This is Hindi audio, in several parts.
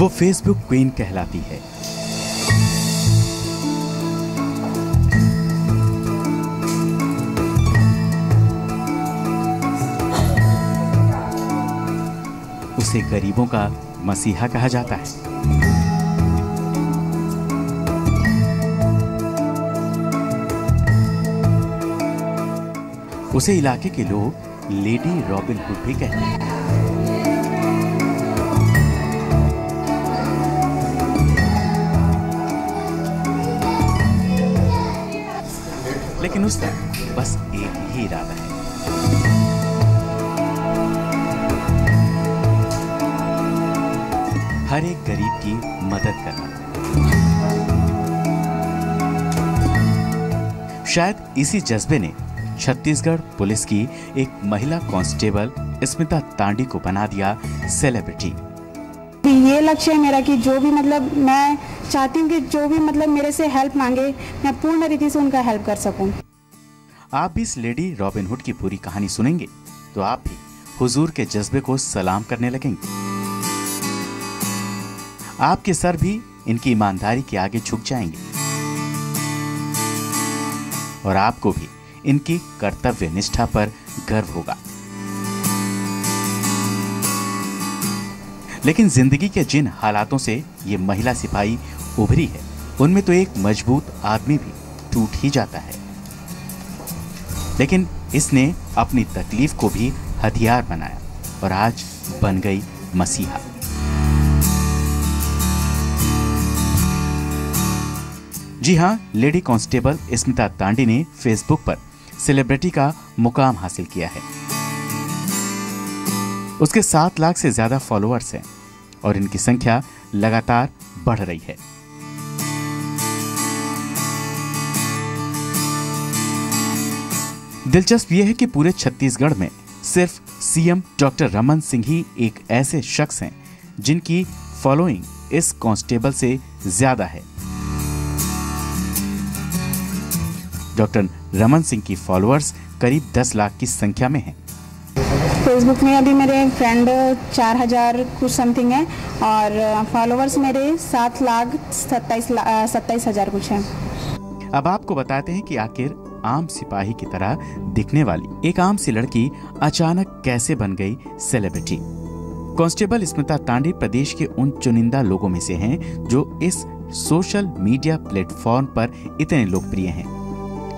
वो फेसबुक क्वीन कहलाती है। उसे गरीबों का मसीहा कहा जाता है। उसे इलाके के लोग लेडी रॉबिन हुड भी कहते हैं। लेकिन उसका बस एक ही इरादा है, हर एक गरीब की मदद करना। शायद इसी जज्बे ने छत्तीसगढ़ पुलिस की एक महिला कांस्टेबल स्मिता तांडी को बना दिया सेलिब्रिटी। ये लक्ष्य है मेरा कि जो भी मतलब मैं चाहती हूँ कि जो भी मतलब मेरे से हेल्प मांगे मैं पूर्ण रीति से उनका हेल्प कर सकूँ। आप भी इस लेडी रॉबिनहुड की पूरी कहानी सुनेंगे तो आप भी हुजूर के जज्बे को सलाम करने लगेंगे। आपके सर भी इनकी ईमानदारी के आगे झुक जाएंगे और आपको भी इनकी कर्तव्य निष्ठा पर गर्व होगा। लेकिन जिंदगी के जिन हालातों से ये महिला सिपाही उभरी है उनमें तो एक मजबूत आदमी भी टूट ही जाता है। लेकिन इसने अपनी तकलीफ को भी हथियार बनाया और आज बन गई मसीहा। जी हां, लेडी कांस्टेबल स्मिता तांडी ने फेसबुक पर सेलिब्रिटी का मुकाम हासिल किया है। उसके 7 लाख से ज्यादा फॉलोअर्स हैं और इनकी संख्या लगातार बढ़ रही है। दिलचस्प यह है कि पूरे छत्तीसगढ़ में सिर्फ सीएम डॉक्टर रमन सिंह ही एक ऐसे शख्स हैं जिनकी फॉलोइंग इस कांस्टेबल से ज्यादा है। डॉक्टर रमन सिंह की फॉलोअर्स करीब 10 लाख की संख्या में हैं। फेसबुक में अभी मेरे फ्रेंड 4000 कुछ समथिंग है और फॉलोअर्स मेरे 7,27,000 कुछ हैं। अब आपको बताते हैं कि आखिर आम सिपाही की तरह दिखने वाली एक आम सी लड़की अचानक कैसे बन गई सेलिब्रिटी। कांस्टेबल स्मिता तांडी प्रदेश के उन चुनिंदा लोगों में से हैं जो इस सोशल मीडिया प्लेटफॉर्म पर इतने लोकप्रिय हैं।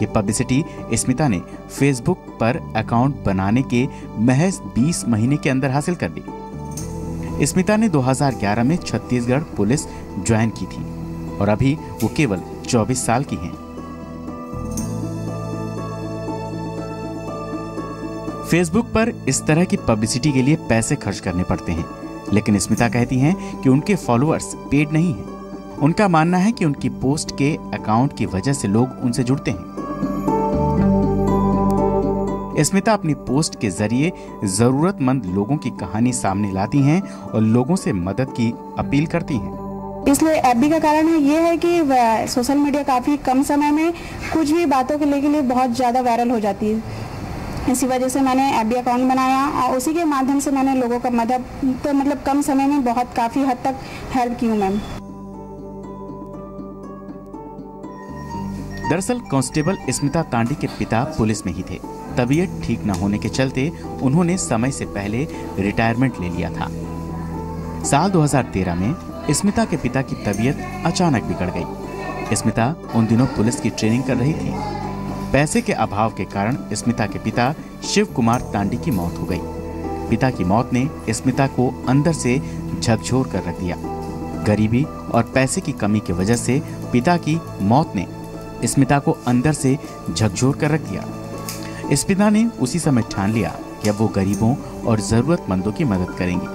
ये पब्लिसिटी स्मिता ने फेसबुक पर अकाउंट बनाने के महज 20 महीने के अंदर हासिल कर दी। स्मिता ने 2011 में छत्तीसगढ़ पुलिस ज्वाइन की थी और अभी वो केवल 24 साल की हैं। फेसबुक पर इस तरह की पब्लिसिटी के लिए पैसे खर्च करने पड़ते हैं, लेकिन स्मिता कहती हैं कि उनके फॉलोअर्स पेड नहीं हैं। उनका मानना है कि उनकी पोस्ट के अकाउंट की वजह से लोग उनसे जुड़ते हैं। स्मिता अपनी पोस्ट के जरिए जरूरतमंद लोगों की कहानी सामने लाती हैं और लोगों से मदद की अपील करती हैं। इसलिए एबी का कारण है ये है कि सोशल मीडिया काफी कम समय में कुछ भी बातों के लिए बहुत ज्यादा वायरल हो जाती है। इसी वजह से मैंने एबी अकाउंट बनाया और उसी के माध्यम से मैंने लोगों का मदद तो मतलब कम समय में बहुत काफी हद तक हेल्प की हूँ मैम। दरअसल कांस्टेबल स्मिता तांडी के पिता पुलिस में ही थे। तबीयत ठीक न होने के चलते उन्होंने समय से पहले रिटायरमेंट ले लिया था। साल 2013 में स्मिता के पिता की तबीयत अचानक बिगड़ गई। स्मिता उन दिनों पुलिस की ट्रेनिंग कर रही थी। पैसे के अभाव के कारण स्मिता के पिता शिव कुमार तांडी की मौत हो गई। पिता की मौत ने स्मिता को अंदर से झकझोर कर रख दिया। गरीबी और पैसे की कमी की वजह से पिता की मौत ने स्मिता को अंदर से झकझोर कर रख दिया। स्मिता ने उसी समय ठान लिया कि अब वो गरीबों और ज़रूरतमंदों की मदद करेंगी।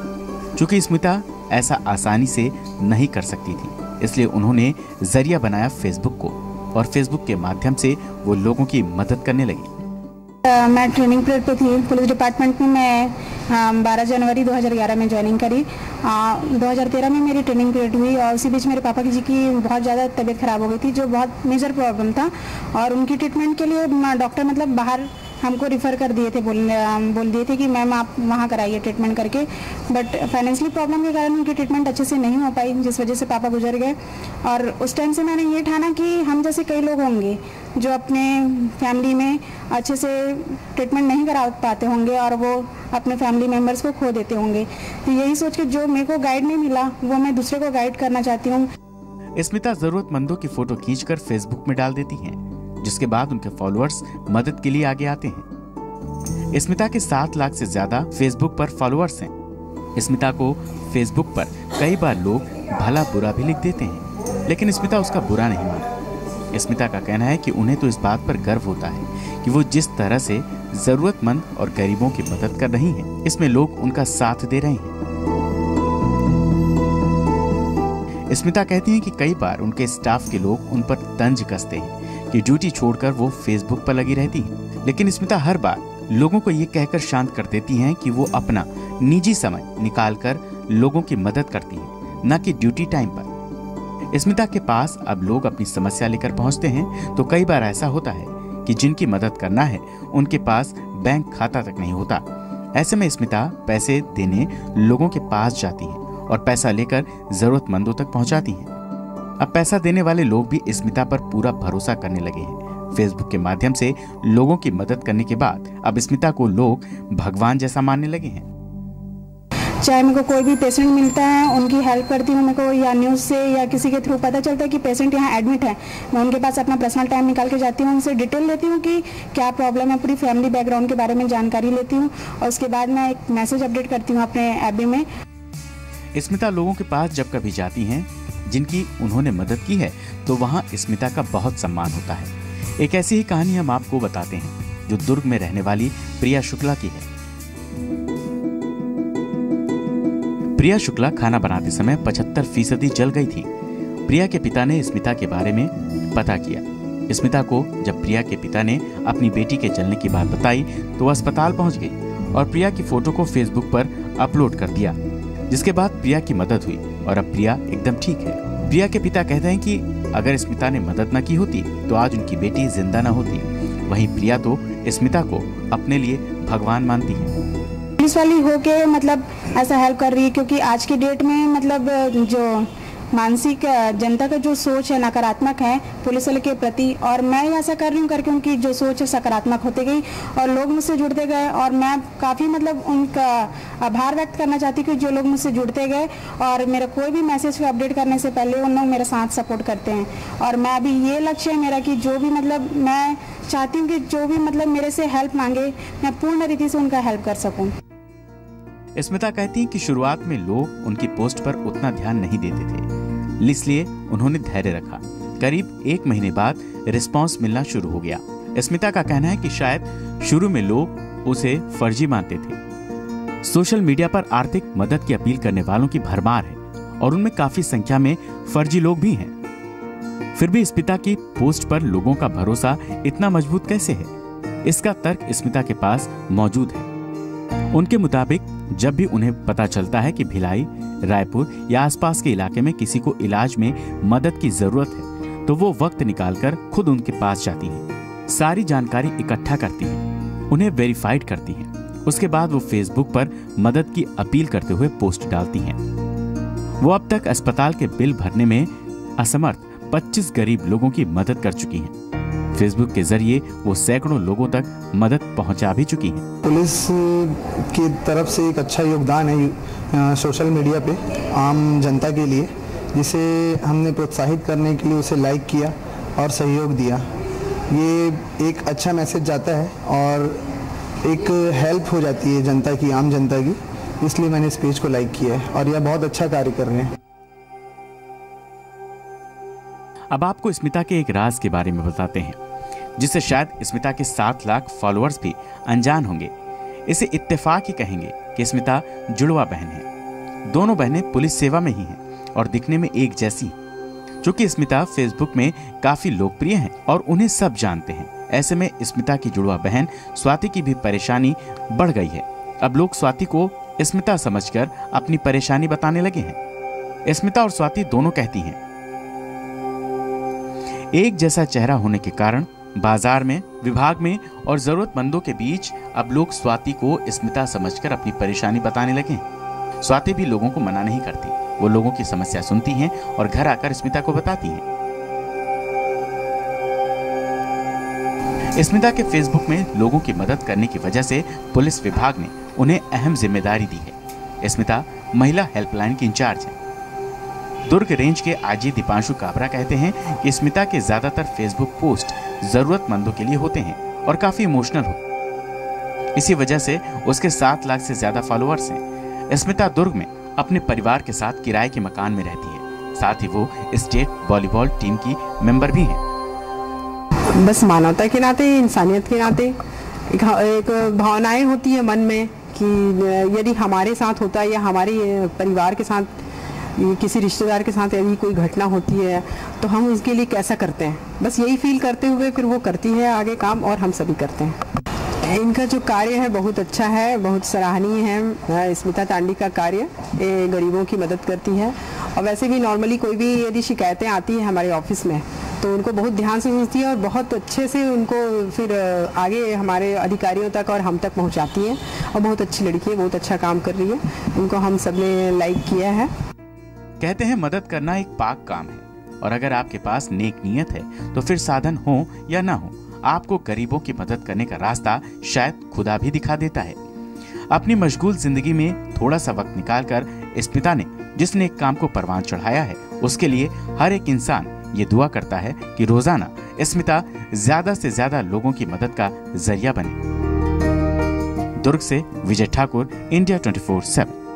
चूँकि स्मिता ऐसा आसानी से नहीं कर सकती थी, इसलिए उन्होंने जरिया बनाया फेसबुक को और फेसबुक के माध्यम से वो लोगों की मदद करने लगी। मैं ट्रेनिंग पीरियड पे थी पुलिस डिपार्टमेंट में। मैं 12 जनवरी 2011 में ज्वाइनिंग करी। 2013 में मेरी ट्रेनिंग पीरियड हुई और उसी बीच मेरे पापा जी की बहुत ज़्यादा तबीयत खराब हो गई थी, जो बहुत मेजर प्रॉब्लम था और उनकी ट्रीटमेंट के लिए डॉक्टर मतलब बाहर हमको रिफ़र कर दिए थे, बोल दिए थे कि मैम आप वहाँ कराइए ट्रीटमेंट करके, बट फाइनेंशियल प्रॉब्लम के कारण उनकी ट्रीटमेंट अच्छे से नहीं हो पाई, जिस वजह से पापा गुजर गए। और उस टाइम से मैंने ये ठाना कि हम जैसे कई लोग होंगे जो अपने फैमिली में अच्छे से ट्रीटमेंट नहीं करा पाते होंगे और वो अपने फैमिली मेम्बर्स को खो देते होंगे, तो यही सोच के जो मेरे को गाइड नहीं मिला वो मैं दूसरे को गाइड करना चाहती हूँ। स्मिता जरूरतमंदों की फोटो खींचकर फेसबुक में डाल देती हैं, जिसके बाद उनके फॉलोअर्स मदद के लिए आगे आते हैं। स्मिता के 7 लाख से ज्यादा फेसबुक पर फॉलोअर्स हैं। स्मिता को फेसबुक पर कई बार लोग भला बुरा भी लिख देते हैं, लेकिन स्मिता उसका बुरा नहीं मानती। स्मिता का कहना है कि उन्हें तो इस बात पर गर्व होता है कि वो जिस तरह से जरूरतमंद और गरीबों की मदद कर रही है, इसमें लोग उनका साथ दे रहे हैं। स्मिता कहती हैं कि कई बार उनके स्टाफ के लोग उन पर तंज कसते हैं कि ड्यूटी छोड़कर वो फेसबुक पर लगी रहती हैं, लेकिन स्मिता हर बार लोगों को ये कहकर शांत कर देती हैं कि वो अपना निजी समय निकालकर लोगों की मदद करती हैं, न कि ड्यूटी टाइम पर। स्मिता के पास अब लोग अपनी समस्या लेकर पहुँचते हैं तो कई बार ऐसा होता है कि जिनकी मदद करना है उनके पास बैंक खाता तक नहीं होता। ऐसे में स्मिता पैसे देने लोगों के पास जाती है और पैसा लेकर जरूरतमंदों तक पहुंचाती हैं। अब पैसा देने वाले लोग भी स्मिता पर पूरा भरोसा करने लगे हैं। फेसबुक के माध्यम से लोगों की मदद करने के बाद अब स्मिता को लोग भगवान जैसा मानने लगे हैं। चाहे मेरे को कोई भी पेशेंट मिलता है उनकी हेल्प करती हूँ, मेरे को या न्यूज़ से या किसी के थ्रू पता चलता है कि पेशेंट यहाँ एडमिट है, मैं उनके पास अपना पर्सनल टाइम निकाल के जाती हूँ, उनसे डिटेल लेती हूँ कि क्या प्रॉब्लम है, पूरी फैमिली बैकग्राउंड के बारे में जानकारी लेती हूँ और उसके बाद मैं एक मैसेज अपडेट करती हूँ अपने ऐप में। स्मिता लोगों के पास जब कभी जाती हैं जिनकी उन्होंने मदद की है तो वहाँ स्मिता का बहुत सम्मान होता है। एक ऐसी ही कहानी हम आपको बताते हैं जो दुर्ग में रहने वाली प्रिया शुक्ला की है। प्रिया शुक्ला खाना बनाते समय 75% जल गई थी। प्रिया के पिता ने स्मिता के बारे में पता किया। स्मिता को जब प्रिया के पिता ने अपनी बेटी के जलने की बात बताई तो अस्पताल पहुँच गई और प्रिया की फोटो को फेसबुक पर अपलोड कर दिया, जिसके बाद प्रिया की मदद हुई और अब प्रिया एकदम ठीक है। प्रिया के पिता कहते हैं कि अगर स्मिता ने मदद न की होती तो आज उनकी बेटी जिंदा न होती। वहीं प्रिया तो स्मिता को अपने लिए भगवान मानती है। पुलिस वाली होके मतलब ऐसा हेल्प कर रही है, क्योंकि आज की डेट में मतलब जो मानसिक जनता का जो सोच है नकारात्मक है पुलिस वाले के प्रति, और मैं ऐसा कर रही हूँ करके उनकी जो सोच है सकारात्मक होते गई और लोग मुझसे जुड़ते गए और मैं काफ़ी मतलब उनका आभार व्यक्त करना चाहती हूँ कि जो लोग मुझसे जुड़ते गए और मेरा कोई भी मैसेज को अपडेट करने से पहले उन लोग मेरा साथ सपोर्ट करते हैं। और मैं अभी ये लक्ष्य है मेरा कि जो भी मतलब मैं चाहती हूँ कि जो भी मतलब मेरे से हेल्प मांगे मैं पूर्ण रीति से उनका हेल्प कर सकूँ। स्मिता कहती हैं कि शुरुआत में लोग उनकी पोस्ट पर उतना ध्यान नहीं देते थे, इसलिए उन्होंने धैर्य रखा। करीब 1 महीने बाद रिस्पांस मिलना शुरू हो गया। स्मिता का कहना है कि शायद शुरू में लोग उसे फर्जी मानते थे। सोशल मीडिया पर आर्थिक मदद की अपील करने वालों की भरमार है और उनमें काफी संख्या में फर्जी लोग भी हैं। फिर भी स्मिता की पोस्ट पर लोगों का भरोसा इतना मजबूत कैसे है, इसका तर्क स्मिता के पास मौजूद है। उनके मुताबिक जब भी उन्हें पता चलता है कि भिलाई, रायपुर या आसपास के इलाके में किसी को इलाज में मदद की जरूरत है तो वो वक्त निकालकर खुद उनके पास जाती हैं, सारी जानकारी इकट्ठा करती हैं, उन्हें वेरीफाइड करती हैं। उसके बाद वो फेसबुक पर मदद की अपील करते हुए पोस्ट डालती हैं। वो अब तक अस्पताल के बिल भरने में असमर्थ 25 गरीब लोगों की मदद कर चुकी हैं। फेसबुक के जरिए वो सैकड़ों लोगों तक मदद पहुंचा भी चुकी हैं। पुलिस की तरफ से एक अच्छा योगदान है सोशल मीडिया पे आम जनता के लिए, जिसे हमने प्रोत्साहित करने के लिए उसे लाइक किया और सहयोग दिया। ये एक अच्छा मैसेज जाता है और एक हेल्प हो जाती है जनता की, आम जनता की, इसलिए मैंने इस पेज को लाइक किया है और यह बहुत अच्छा कार्य कर रहे हैं। अब आपको स्मिता के एक राज के बारे में बताते हैं जिससे शायद स्मिता के 7 लाख फॉलोअर्स भी अनजान होंगे। इसे इत्तेफाक ही कहेंगे कि स्मिता जुड़वा बहन है। दोनों बहनें पुलिस सेवा में ही हैं और दिखने में एक जैसी हैं। चूंकि स्मिता फेसबुक में काफी लोकप्रिय हैं और उन्हें सब जानते हैं, ऐसे में स्मिता की जुड़वा बहन स्वाति की भी परेशानी बढ़ गई है। अब लोग स्वाति को स्मिता समझकर अपनी परेशानी बताने लगे हैं। स्मिता और स्वाति दोनों कहती हैं एक जैसा चेहरा होने के कारण बाजार में, विभाग में और जरूरतमंदों के बीच अब लोग स्वाति को स्मिता समझकर अपनी परेशानी बताने लगे। स्वाति भी लोगों को मना नहीं करती, वो लोगों की समस्या सुनती हैं और घर आकर स्मिता को बताती हैं। स्मिता के फेसबुक में लोगों की मदद करने की वजह से पुलिस विभाग ने उन्हें अहम जिम्मेदारी दी है। स्मिता महिला हेल्पलाइन की इंचार्ज है। दुर्ग रेंज के आईजी दीपांशु काबरा कहते हैं कि स्मिता के ज्यादातर फेसबुक पोस्ट जरूरतमंदों के लिए होते हैं और काफी इमोशनल हो, इसी वजह से उसके 7 लाख से ज्यादा फॉलोअर्स हैं। स्मिता दुर्ग में अपने परिवार के साथ किराए के मकान में रहती है, साथ ही वो स्टेट वॉलीबॉल टीम की मेंबर भी हैं। बस मानवता के नाते, इंसानियत के नाते एक भावनाएं होती है मन में कि यदि हमारे साथ होता है या हमारे परिवार के साथ, किसी रिश्तेदार के साथ यदि कोई घटना होती है तो हम उसके लिए कैसा करते हैं, बस यही फील करते हुए फिर वो करती है आगे काम और हम सभी करते हैं। इनका जो कार्य है बहुत अच्छा है, बहुत सराहनीय है। स्मिता तांडी का कार्य गरीबों की मदद करती है और वैसे भी नॉर्मली कोई भी यदि शिकायतें आती हैं हमारे ऑफिस में तो उनको बहुत ध्यान से सुनती है और बहुत अच्छे से उनको फिर आगे हमारे अधिकारियों तक और हम तक पहुँचाती है। और बहुत अच्छी लड़की है, बहुत अच्छा काम कर रही है, उनको हम सब ने लाइक किया है। कहते हैं मदद करना एक पाक काम है और अगर आपके पास नेक नीयत है तो फिर साधन हो या ना हो, आपको गरीबों की मदद करने का रास्ता शायद खुदा भी दिखा देता है। अपनी मशगूल जिंदगी में थोड़ा सा वक्त निकालकर स्मिता ने जिस नेक काम को परवान चढ़ाया है उसके लिए हर एक इंसान ये दुआ करता है कि रोजाना स्मिता ज्यादा से ज्यादा लोगों की मदद का जरिया बने। दुर्ग से विजय ठाकुर, इंडिया 24/7।